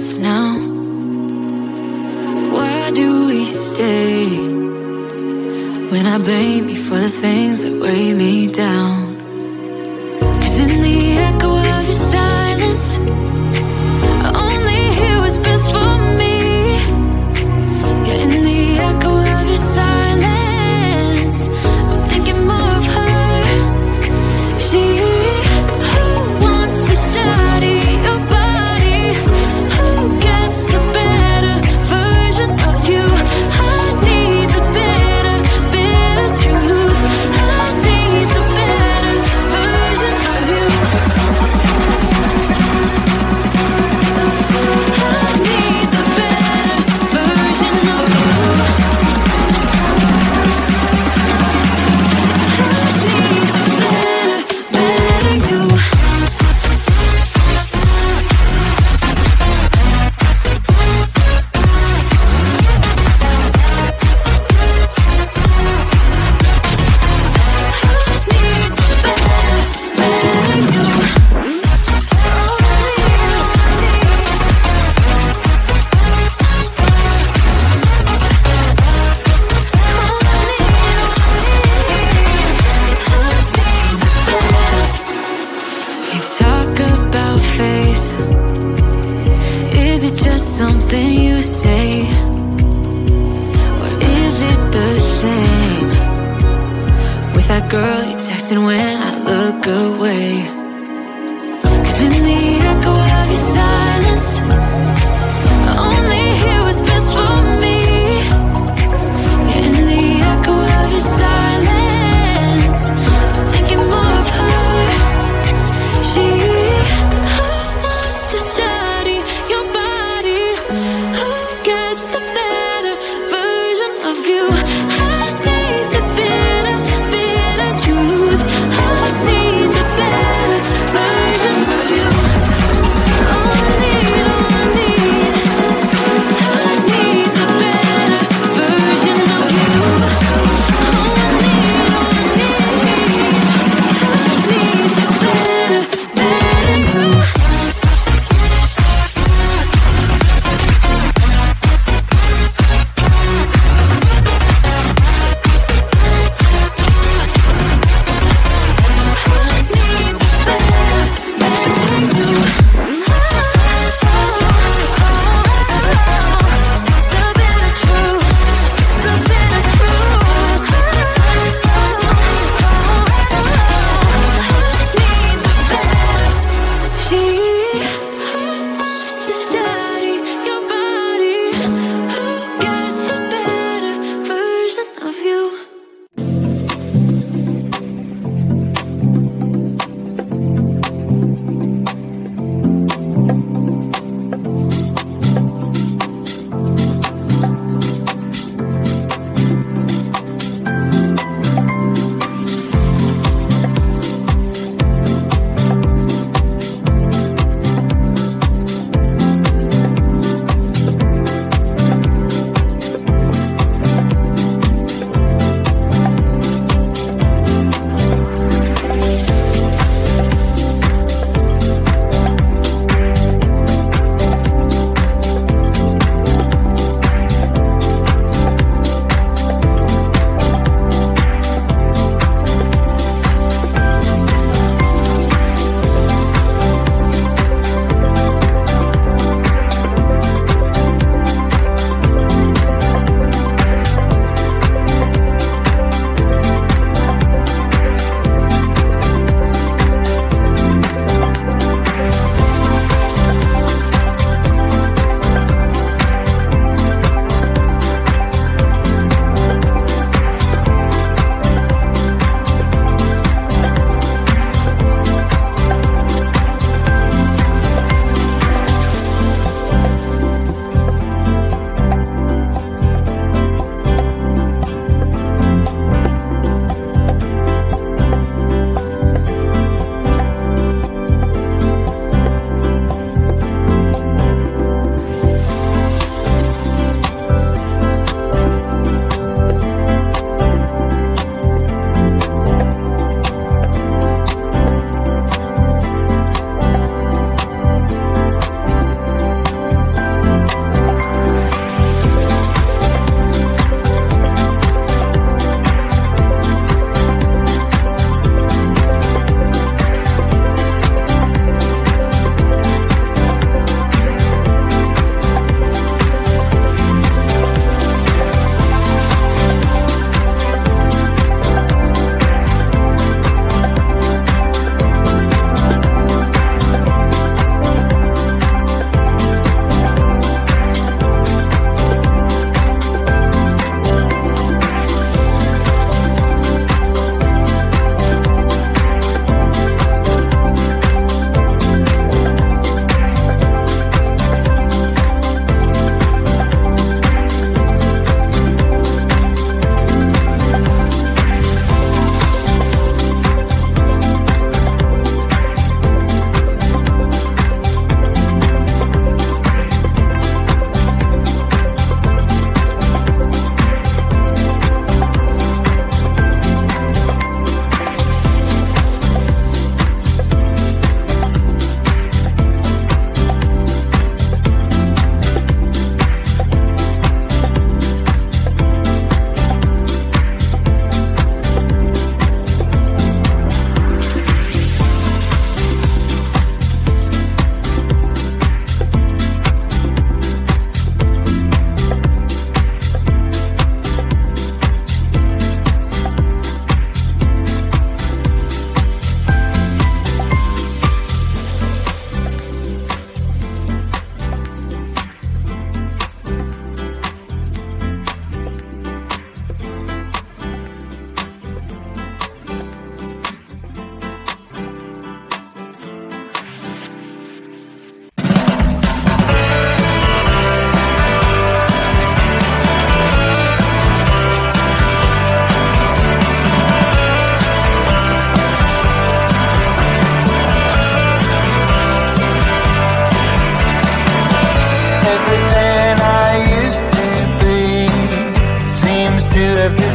us now? Why do we stay when I blame you for the things that weigh me down? 'Cause in the echo of your silence, I only hear what's best for me. Yeah, in the echo of your silence, I'm thinking more of her. She you.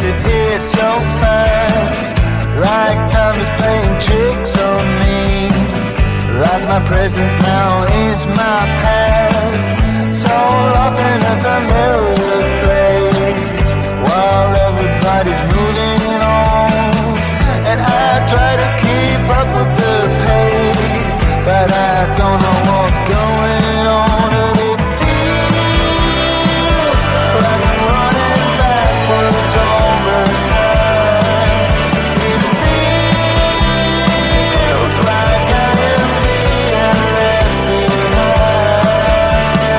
Cause it hits so fast, like time is playing tricks on me. Like my present now is my past, so lost in a familiar place, while everybody's moving on. And I try to keep up with the pace, but I don't know what's going on. And it feels like I'm running back for the golden time. It feels like I am being left behind.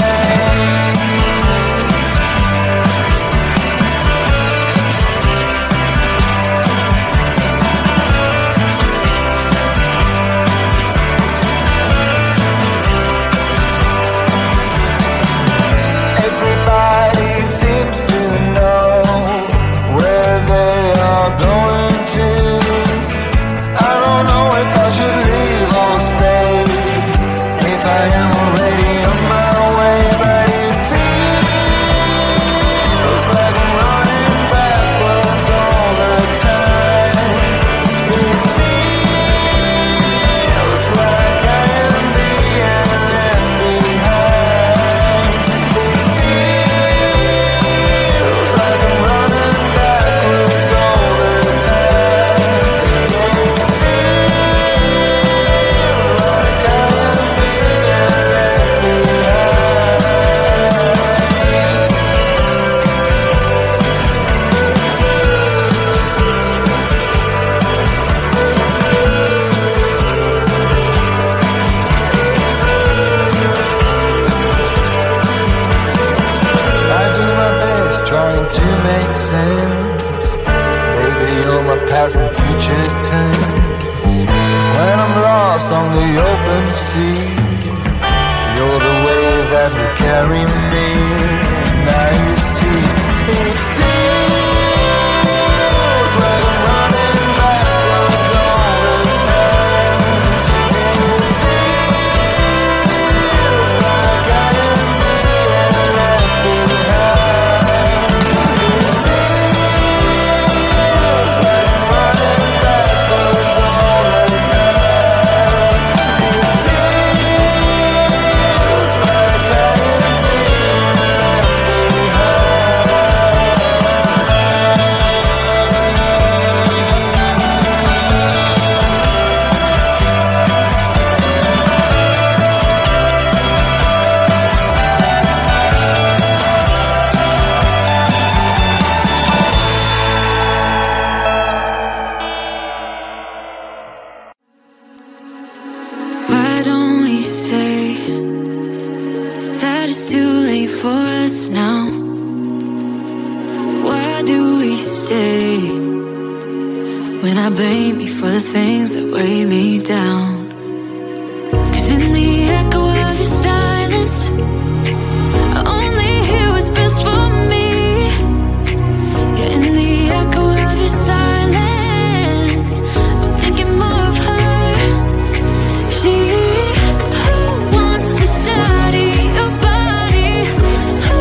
Everybody seems to know where they are going to. I don't know if I should leave or stay, if I am already on my way. But it feels like I'm running backwards all the time. It feels like I am being left behind. It feels like I'm running backwards all the time. It feels like I am being left behind. I do my best trying to make sense, baby, all my past and future tense. When I'm lost on the open sea, you're the wave that will carry me. Now you see, it feels like I'm running backwards all the time. It feels like I am being left behind. Feels like I'm running backwards all the time. Feels like I am being left behind. Why don't we say that it's too late for us now? Why do we stay when I blame you for the things that weigh me down? Cause in the echo of your silence, I only hear what's best for me. Yeah, in the echo of your silence, I'm thinking more of her. She who wants to study your body,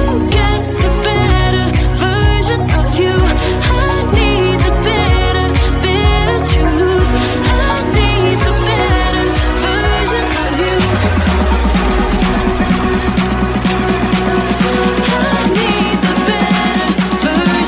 who gets the better version of you. I need the better, better truth. I need the better version of you. I need the better version of you. I need the better, better you.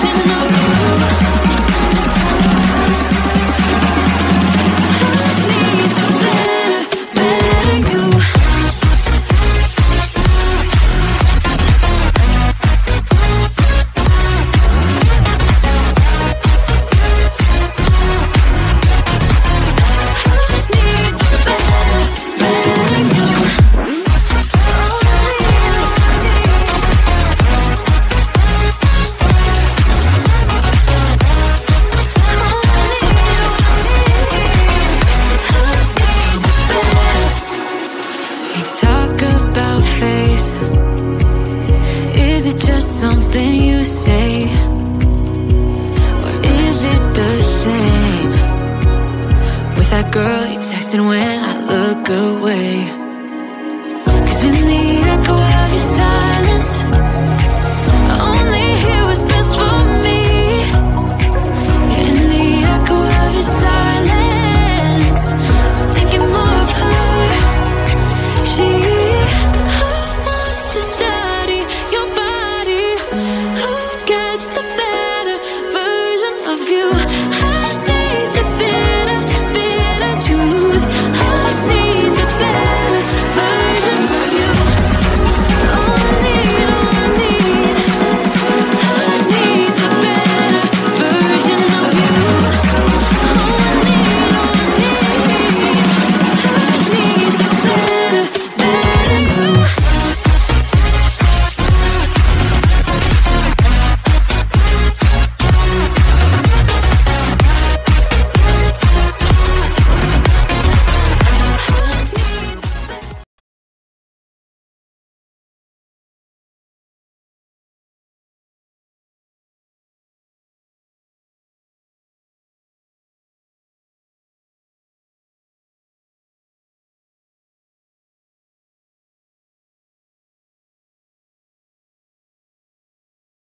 You talk about faith. Is it just something you say? Or is it the same? With that girl you texted when I look away. Cause in the echo of your silence, I only hear what's best for me. gets the